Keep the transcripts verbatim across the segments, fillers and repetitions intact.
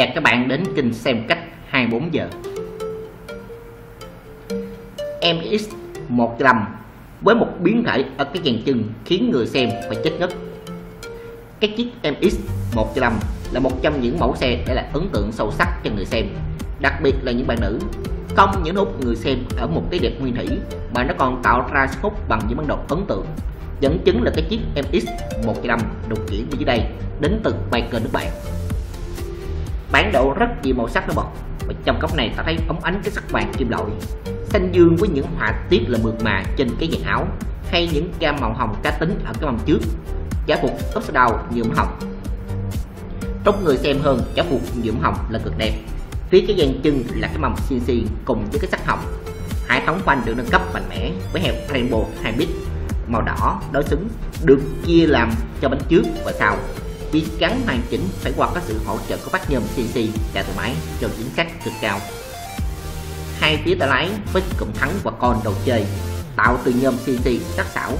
Và các bạn đến kênh xem cách hai mươi bốn giờ. em ét ích một hai năm với một biến thể ở cái dàn chân khiến người xem phải chết ngất. Cái chiếc em ích một hai năm là một trong những mẫu xe để lại ấn tượng sâu sắc cho người xem, đặc biệt là những bạn nữ. Không những hút người xem ở một cái đẹp nguyên thủy mà nó còn tạo ra sức hút bằng những bản đồ ấn tượng. Dẫn chứng là cái chiếc em ích một hai năm được chuyển dưới đây đến từ maker nước bạn. Bản đồ rất nhiều màu sắc nó bật, và trong góc này ta thấy ống ánh cái sắc vàng kim loại, xanh dương với những họa tiết là mượt mà trên cái dàn áo, hay những gam màu hồng cá tính ở cái mâm trước, giả phục upside down nhuộm hồng. Trong người xem hơn, giả phục nhuộm hồng là cực đẹp. Phía cái dàn chân là cái mâm xê en xê cùng với cái sắc hồng. Hệ thống phanh được nâng cấp mạnh mẽ với hẹp Rainbow hai bit màu đỏ đối xứng, được chia làm cho bánh trước và sau. Bị gắn hoàn chỉnh phải qua các sự hỗ trợ của vách nhôm xê en xê và từ máy cho chính xác cực cao. Hai phía tay lái với cụm thắng và con đầu chơi tạo từ nhôm xê en xê sắc sảo,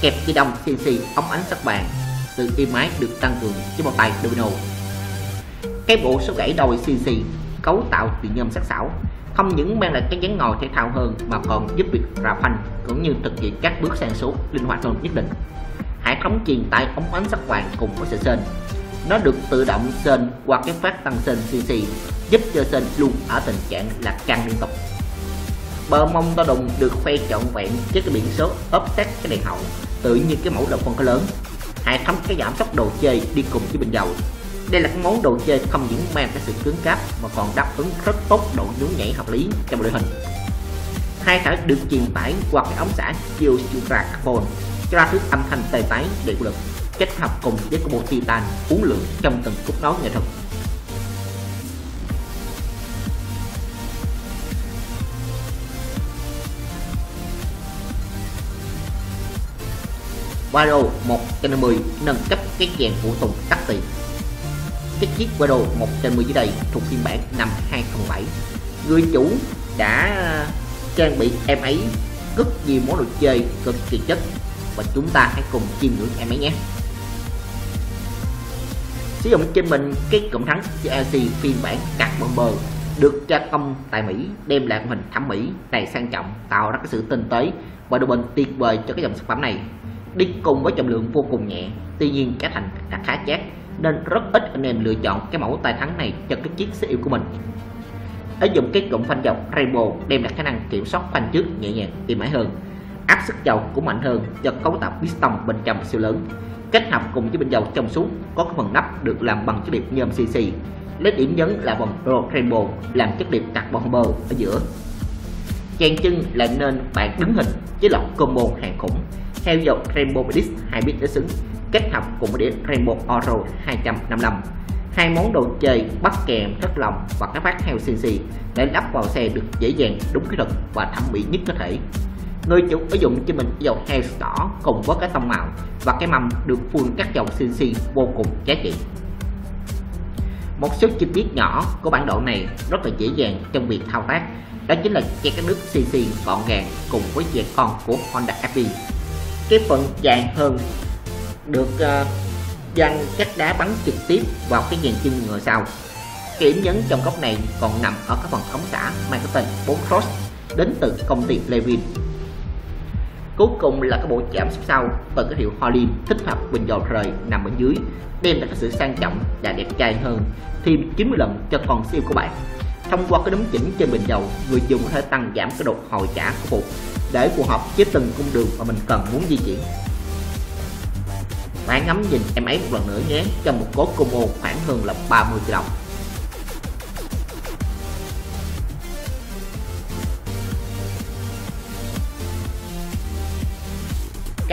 kẹp chi đông xê en xê ống ánh sắc vàng, từ yên máy được tăng cường với một tay domino. Cái bộ số gãy đồi xê en xê cấu tạo từ nhôm sắc sảo không những mang lại cái dáng ngồi thể thao hơn mà còn giúp việc rào phanh cũng như thực hiện các bước sang số linh hoạt hơn nhất định. Hệ thống truyền tải ống ánh sắc vàng cùng với sợi sên, nó được tự động sên qua cái phát tăng sên xê en xê, giúp cho sên luôn ở tình trạng là căng liên tục. Bờ mông to đùng được khoe trọn vẹn với cái biển số ốp sát cái đèn hậu, tự như cái mẫu đồng con cá lớn. Hệ thống cái giảm tốc độ chơi đi cùng với bình dầu. Đây là cái món đồ chơi không những mang cái sự cứng cáp mà còn đáp ứng rất tốt độ nhún nhảy hợp lý trong đội hình. Hai thải được truyền tải qua cái ống xả Yoshimura Carbon, cho ra thứ âm thanh tê tái đầy lực, kết hợp cùng với cái bộ titan uốn lượn trong từng khúc nối nghệ thuật. Waro một trăm năm mươi nâng cấp cái dàn phụ tùng tắt tì. Cái chiếc Waro một trăm năm mươi dưới đây thuộc phiên bản năm hai không không bảy. Người chủ đã trang bị em ấy rất nhiều món đồ chơi cực kỳ chất, và chúng ta hãy cùng chiêm ngưỡng em ấy nhé. Sử dụng trên mình cái cụm thắng xê en xê phiên bản carbon bơ được gia công tại Mỹ, đem lại hình thẩm mỹ đầy sang trọng, tạo ra cái sự tinh tế và độ bền tuyệt vời cho cái dòng sản phẩm này. Đi cùng với trọng lượng vô cùng nhẹ, tuy nhiên cái thành đã khá chát nên rất ít anh em lựa chọn cái mẫu tay thắng này cho cái chiếc xe yêu của mình. Ở dùng cái cụm phanh dọc Rainbow đem lại khả năng kiểm soát phanh trước nhẹ nhàng êm ái hơn, áp suất dầu cũng mạnh hơn do cấu tạo piston bên trong siêu lớn, kết hợp cùng với bình dầu trong suốt có cái phần nắp được làm bằng chất liệu nhôm xê en xê, lấy điểm nhấn là vòng Rainbow làm chất liệu carbon fiber ở giữa. Dàn chân là nên bạn đứng hình với lọc combo hàng khủng theo dòng Rainbow Disc hai bit đối xứng, kết hợp cùng với đĩa Rainbow Oro hai trăm năm mươi lăm. Hai món đồ chơi bắt kèm thất lòng và các phát heo xê en xê để lắp vào xe được dễ dàng, đúng kỹ thuật và thẩm mỹ nhất có thể. Người chủ sử dụng cho mình dầu heo đỏ cùng với cái tông màu và cái mâm được phun các dòng xê en xê vô cùng giá trị. Một số chi tiết nhỏ của bản đồ này rất là dễ dàng trong việc thao tác, đó chính là che các nước xê en xê gọn gàng cùng với dàn con của Honda ép pê. Cái phần dài hơn được uh, dàn các đá bắn trực tiếp vào cái dàn chân ngựa sau. Cái điểm nhấn trong góc này còn nằm ở các phần ống xả mang cái tên bốn cross đến từ công ty Levin. Cuối cùng là cái bộ chạm sau từ cái hiệu Holly, thích hợp bình dầu rời nằm ở dưới, đem lại sự sang trọng và đẹp trai hơn thêm chín mươi lần cho con siêu của bạn. Thông qua cái đấm chỉnh trên bình dầu, người dùng có thể tăng giảm cái độ hồi trả của phụ để phù hợp với từng cung đường mà mình cần muốn di chuyển. Hãy ngắm nhìn em ấy một lần nữa nhé, trong một gói combo khoảng hơn là ba mươi triệu đồng.